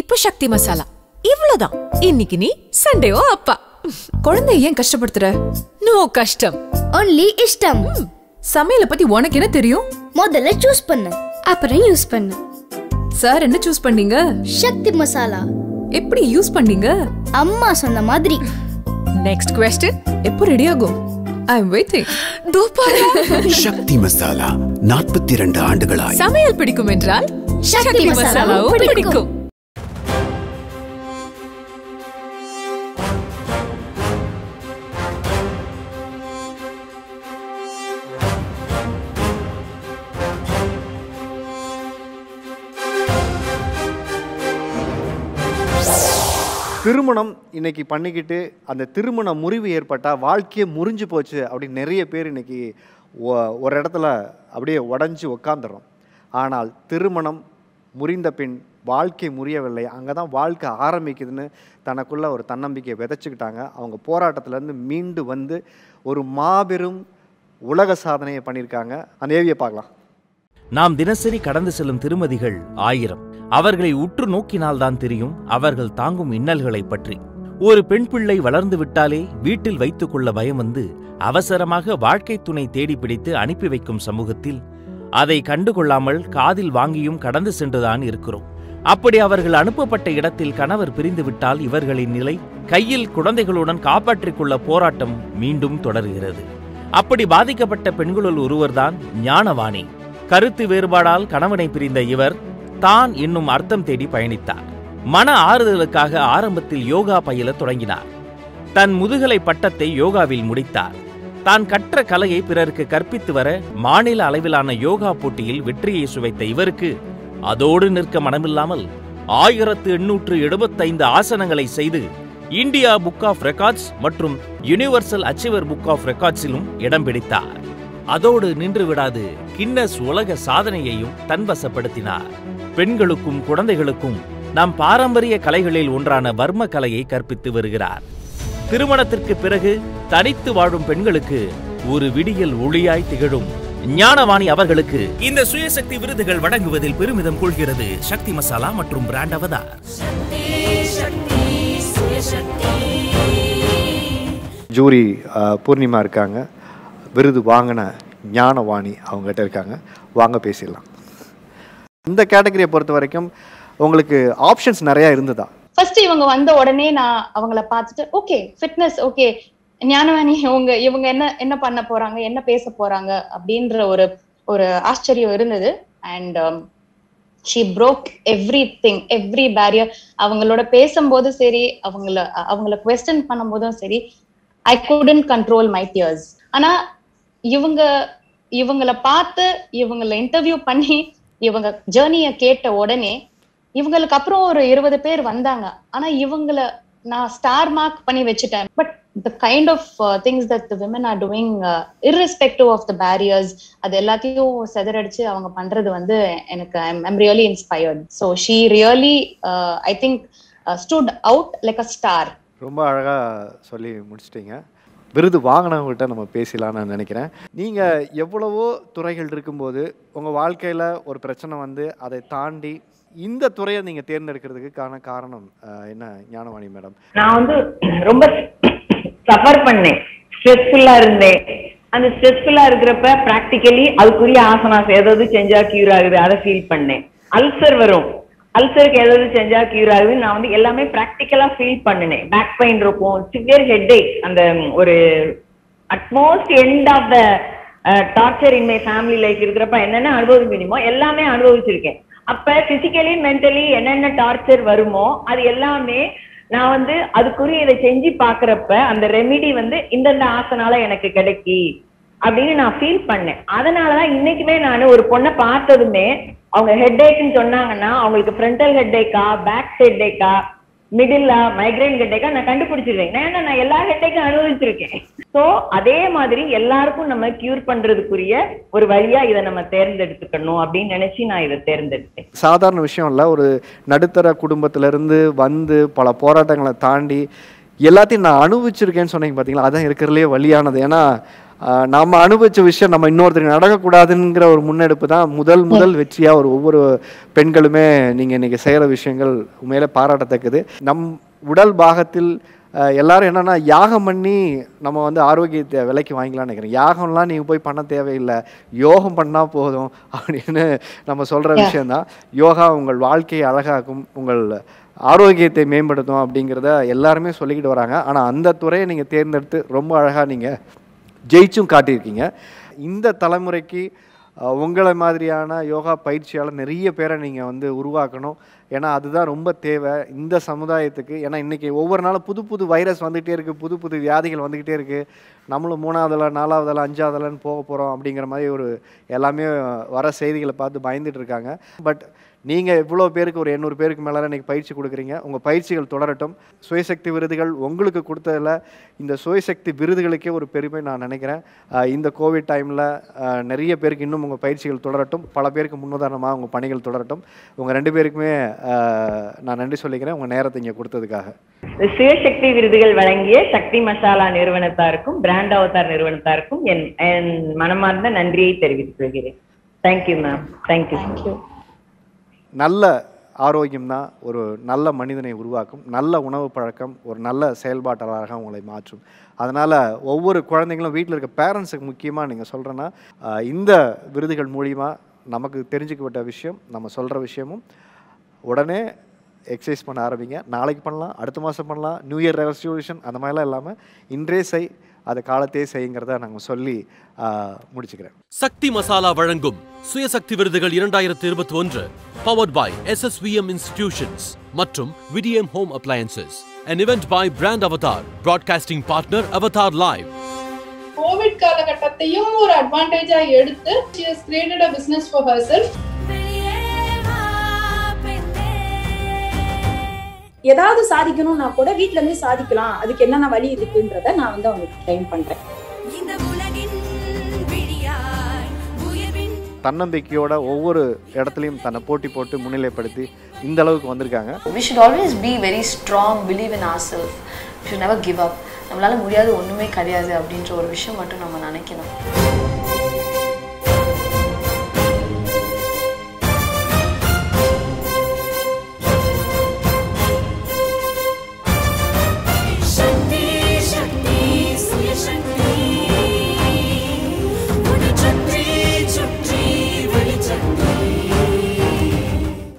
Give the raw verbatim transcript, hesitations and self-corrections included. இப்போ சக்தி மசாலா இவ்ளோதான். இன்னைக்கு நீ சண்டேவோ அப்பா. குழந்தை ஏன் கஷ்டப்படுத்துற? நோ கஷ்டம், only இஷ்டம். சமையல பத்தி உனக்கு என்ன தெரியும்? முதல்ல சூஸ் பண்ணு, அப்புறம் யூஸ் பண்ணு. சார் என்ன சூஸ் பண்ணீங்க? சக்தி மசாலா. எப்படி யூஸ் பண்ணீங்க? அம்மா சொன்ன மாதிரி. Next question, எப்போ ரெடி ஆகும்? I am waiting. தோ பாரு. சக்தி மசாலா நாற்பத்தி இரண்டு ஆண்டுகளாய். சமையல் பிடிக்கும் என்றால் சக்தி மசாலா பிடிக்கும். திருமணம் இன்றைக்கி பண்ணிக்கிட்டு அந்த திருமண முறிவு ஏற்பட்டால் வாழ்க்கையே முறிஞ்சு போச்சு அப்படின்னு நிறைய பேர் இன்றைக்கி ஒரு இடத்துல அப்படியே உடஞ்சி உக்காந்துடுறோம். ஆனால் திருமணம் முறிந்த பின் வாழ்க்கை முறியவில்லை, அங்கே தான் வாழ்க்கை ஆரம்பிக்குதுன்னு தனக்குள்ளே ஒரு தன்னம்பிக்கையை விதைச்சிக்கிட்டாங்க. அவங்க போராட்டத்துலேருந்து மீண்டு வந்து ஒரு மாபெரும் உலக சாதனையை பண்ணியிருக்காங்க. அந்த ஏவியை பார்க்கலாம். நாம் தினசரி கடந்து செல்லும் திருமதிகள் ஆயிரம். அவர்களை உற்று நோக்கினால்தான் தெரியும் அவர்கள் தாங்கும் இன்னல்களை பற்றி. ஒரு பெண் பிள்ளை வளர்ந்து விட்டாலே வீட்டில் வைத்துக் கொள்ள பயம் வந்து அவசரமாக வாழ்க்கை துணை தேடி பிடித்து அனுப்பி வைக்கும் சமூகத்தில் அதை கண்டுகொள்ளாமல் காதில் வாங்கியும் கடந்து சென்றுதான் இருக்கிறோம். அப்படி அவர்கள் அனுப்பப்பட்ட இடத்தில் கணவர் பிரிந்துவிட்டால் இவர்களின் நிலை கையில் குழந்தைகளுடன் காப்பாற்றிக் கொள்ள போராட்டம் மீண்டும் தொடர்கிறது. அப்படி பாதிக்கப்பட்ட பெண்களுள் ஒருவர்தான் ஞானவாணி. கருத்து வேறுபாடால் கணவனை பிரிந்த இவர் தான் இன்னும் அர்த்தம் தேடி பயணித்தார். மன ஆறுதலுக்காக ஆரம்பத்தில் யோகா பயில தொடங்கினார். தன் முதுகலை பட்டத்தை யோகாவில் முடித்தார். தான் கற்ற கலையை பிறருக்கு கற்பித்து வர மாநில அளவிலான யோகா போட்டியில் வெற்றியை சுவைத்த இவருக்கு அதோடு நிற்க மனமில்லாமல் ஆயிரத்து எண்ணூற்று எழுபத்தைந்து ஆசனங்களை செய்து இந்தியா புக் ஆஃப் ரெக்கார்ட்ஸ் மற்றும் யூனிவர்சல் அச்சீவர் புக் ஆஃப் ரெக்கார்ட்ஸிலும் இடம் பிடித்தார். அதோடு நின்று விடாது கின்னஸ் உலக சாதனையையும் தன்வசப்படுத்தினார். பெண்களுக்கும் குழந்தைகளுக்கும் நம் பாரம்பரிய கலைகளில் ஒன்றான வர்ம கலையை கற்பித்து வருகிறார். திருமணத்திற்கு பிறகு தனித்து வாழும் பெண்களுக்கு ஒரு விடியல் ஒளியாய் திகழும் ஞானவாணி அவர்களுக்கு இந்த சுயசக்தி விருதுகள் வழங்குவதில் பெருமிதம் கொள்கிறது சக்தி மசாலா மற்றும் பிராண்ட் அவதார். ஜூரி பூர்ணிமா இருக்காங்க, விருது வாங்கின ஞானவாணி அவங்ககிட்ட இருக்காங்க. வாங்க பேசிடலாம். இந்த கேட்டகரியை பொறுத்த வரைக்கும் உங்களுக்கு ஆப்ஷன்ஸ் நிறையா இருந்ததா? ஃபர்ஸ்ட் இவங்க வந்த உடனே நான் அவங்கள பார்த்துட்டு ஓகே ஃபிட்னஸ், ஓகே ஞானவாணி, இவங்க இவங்க என்ன என்ன பண்ண போறாங்க, என்ன பேச போறாங்க அப்படின்ற ஒரு ஒரு ஆச்சரியம் இருந்தது. And she broke everything, every barrier. அவங்களோட பேசும்போதும் சரி, அவங்கள அவங்கள குவெஸ்டன் பண்ணும் போதும் சரி, I couldn't control my tears. ஆனா இவங்க இவங்களை பார்த்து இவங்களை இன்டர்வியூ பண்ணி இவங்க ஜேர்னியை கேட்ட உடனே இவங்களுக்கு அப்புறம் ஒரு இருபது பேர் வந்தாங்க. ஆனா இவங்களை நான் ஸ்டார் மார்க் பண்ணி வச்சுட்டேன். But the kind of things that the women are doing irrespective of the barriers, அது எல்லாத்தையும் செதறடிச்சு அவங்க பண்றது வந்து எனக்கு I am really inspired. So she really I think stood out like a star. ரொம்ப அழகா சொல்லி முடிச்சிட்டீங்க. விருது வாங்கினவங்ககிட்ட நம்ம பேசலான்னு நான் நினைக்கிறேன். நீங்கள் எவ்வளவோ துறைகள் இருக்கும்போது உங்கள் வாழ்க்கையில் ஒரு பிரச்சனை வந்து அதை தாண்டி இந்த துறையை நீங்கள் தேர்ந்தெடுக்கிறதுக்கான காரணம் என்ன ஞானவாணி மேடம்? நான் வந்து ரொம்ப சஃபர் பண்ணேன், ஸ்ட்ரெஸ்ஃபுல்லாக இருந்தேன். அந்த ஸ்ட்ரெஸ்ஃபுல்லாக இருக்கிறப்ப ப்ராக்டிக்கலி அதுக்குரிய ஆசனாஸ் ஏதாவது செஞ்சால் கியூர் ஆகுது, அதை ஃபீல் பண்ணேன். அல்சர் வரும், அல்சருக்கு ஏதாவது செஞ்சா கியூர் ஆகுது. நான் வந்து எல்லாமே ப்ராக்டிக்கலா ஃபீல் பண்ணினேன். பேக் பெயின் இருக்கும், சிவியர் ஹெட்டேக், அந்த ஒரு utmost end of the torture in my family life இருக்கிறப்ப என்னென்ன அனுபவிக்க முடியுமோ எல்லாமே அனுபவிச்சிருக்கேன். அப்ப பிசிக்கலி மென்டலி என்னென்ன டார்ச்சர் வருமோ அது எல்லாமே நான் வந்து அதுக்குரிய இதை செஞ்சு பாக்குறப்ப அந்த ரெமிடி வந்து இந்தந்த ஆசனால எனக்கு கிடைக்கி அப்படின்னு நான் ஃபீல் பண்ணேன். அதனாலதான் இன்னைக்குமே நான் ஒரு பொண்ணை பார்த்ததுமே அவங்க ஹெட்டேக்குன்னு சொன்னாங்கன்னா அவங்களுக்கு ஃப்ரண்டல் ஹெட்டேக்கா, பேக் ஹெட்டேக்கா, மிடில்லா, மைக்ரைன் ஹெட்டேக்கா நான் கண்டுபிடிச்சிருக்கேன். ஏன்னா நான் எல்லா ஹெட்டேக்கும் அனுபவிச்சிருக்கேன். ஸோ அதே மாதிரி எல்லாருக்கும் நம்ம கியூர் பண்றதுக்குரிய ஒரு வழியா இதை நம்ம தேர்ந்தெடுத்துக்கணும் அப்படின்னு நினைச்சு நான் இதை தேர்ந்தெடுத்தேன். சாதாரண விஷயம் இல்லை, ஒரு நடுத்தர குடும்பத்துல இருந்து வந்து பல போராட்டங்களை தாண்டி எல்லாத்தையும் நான் அனுபவிச்சிருக்கேன்னு சொன்னீங்க பார்த்தீங்களா, அதான் இருக்கிறதுலே வழியானது. ஏன்னா நாம் அனுபவிச்ச விஷயம் நம்ம இன்னொருத்தருக்கு நடக்கக்கூடாதுங்கிற ஒரு முன்னெடுப்பு தான் முதல் முதல் வெற்றியாக ஒரு ஒவ்வொரு பெண்களுமே நீங்கள் இன்றைக்கி செய்கிற விஷயங்கள் உண்மையிலே பாராட்டத்தக்கது. நம் உடல் பாகத்தில் எல்லாரும் என்னென்னா யாகம் பண்ணி நம்ம வந்து ஆரோக்கியத்தை விலைக்கு வாங்கிக்கலாம்னு நினைக்கிறோம். யாகம்லாம் நீங்கள் போய் பண்ண தேவையில்லை, யோகம் பண்ணால் போதும் அப்படின்னு நம்ம சொல்கிற விஷயந்தான். யோகா உங்கள் வாழ்க்கையை அழகாக்கும், உங்கள் ஆரோக்கியத்தை மேம்படுத்தும் அப்படிங்கிறத எல்லாருமே சொல்லிக்கிட்டு வராங்க. ஆனால் அந்த துறையை நீங்கள் தேர்ந்தெடுத்து ரொம்ப அழகாக நீங்கள் ஜெயிச்சும் காட்டியிருக்கீங்க. இந்த தலைமுறைக்கு உங்களை மாதிரியான யோகா பயிற்சியால் நிறைய பேரை நீங்கள் வந்து உருவாக்கணும். ஏன்னா அதுதான் ரொம்ப தேவை இந்த சமுதாயத்துக்கு. ஏன்னா இன்றைக்கி ஒவ்வொரு நாளும் புது புது வைரஸ் வந்துக்கிட்டே இருக்குது, புது புது வியாதிகள் வந்துக்கிட்டே இருக்குது. நம்மளும் மூணாவதுல நாலாவதுல அஞ்சாவதுலன்னு போக போகிறோம் அப்படிங்கிற மாதிரி ஒரு எல்லாமே வர செய்திகளை பார்த்து பயந்துட்டு இருக்காங்க. பட் நீங்கள் இவ்வளோ பேருக்கு ஒரு எண்ணூறு பேருக்கு மேலே இன்றைக்கி பயிற்சி கொடுக்குறீங்க. உங்கள் பயிற்சிகள் தொடரட்டும். சுயசக்தி விருதுகள் உங்களுக்கு கொடுத்ததில் இந்த சுயசக்தி விருதுகளுக்கே ஒரு பெருமை நான் நினைக்கிறேன். இந்த கோவிட் டைமில் நிறைய பேருக்கு இன்னும் உங்கள் பயிற்சிகள் தொடரட்டும், பல பேருக்கு முன்னுதாரணமாக உங்கள் பணிகள் தொடரட்டும். உங்கள் ரெண்டு பேருக்குமே நான் நன்றி சொல்லிக்கிறேன் உங்கள் நேரத்தை இங்கே கொடுத்ததுக்காக. சுயசக்தி விருதுகள் வழங்கிய சக்தி மசாலா நிறுவனத்தாருக்கும் பிராண்ட் அவதார் நிறுவனத்தாருக்கும் என் என் மனமார்ந்த நன்றியை தெரிவித்துக் கொள்கிறேன். Thank you ma'am. தேங்க்யூ. தேங்க்யூ. நல்ல ஆரோக்கியம் தான் ஒரு நல்ல மனிதனை உருவாக்கும். நல்ல உணவு பழக்கம் ஒரு நல்ல செயல்பாட்டாளராக உங்களை மாற்றும். அதனால் ஒவ்வொரு குழந்தைங்களும் வீட்டில் இருக்க பேரண்ட்ஸுக்கு முக்கியமாக நீங்கள் சொல்கிறேன்னா இந்த விருதுகள் மூலிமா நமக்கு தெரிஞ்சுக்கப்பட்ட விஷயம் நம்ம சொல்கிற விஷயமும் உடனே எக்ஸசைஸ் பண்ண ஆரம்பிங்க. நாளைக்கு பண்ணலாம், அடுத்த மாதம் பண்ணலாம், நியூ இயர் ரெசல்யூஷன் அந்த மாதிரிலாம் இல்லாமல் இன்றே செய், அது காலத்தையே செய்யுங்கிறத நாங்கள் சொல்லி முடிச்சுக்கிறேன். சக்தி மசாலா வழங்கும் சுயசக்தி விருதுகள் இரண்டாயிரத்தி இருபத்தி ஒன்று பவர்ட் பை எஸ்எஸ்விஎம் இன்ஸ்டிடியூஷன்ஸ் மற்றும் VDM home appliances. An event by Brand Avatar, broadcasting partner Avatar Live. Covid காலகட்டத்தையும் ஒரு அட்வான்டேஜா எடுத்து she has created a business for herself. ஏதாவது சாதிக்கணும்னா கூட வீட்ல இருந்து சாதிக்கலாம், அதுக்கு என்னென்ன வழி இருக்குன்றத நான் வந்து அவங்களுக்கு ட்ரெயின் பண்றேன். தன்னம்பிக்கையோட ஒவ்வொரு இடத்துலயும் தன்னை போட்டி போட்டு முன்னிலைப்படுத்தி இந்த அளவுக்கு வந்திருக்காங்க. We should always be very strong, believe in ourselves. We should never give up. நம்மளால முடியாது ஒண்ணுமே கிடையாது அப்படின்ற ஒரு விஷயம் மட்டும் நம்ம நினைக்கணும்.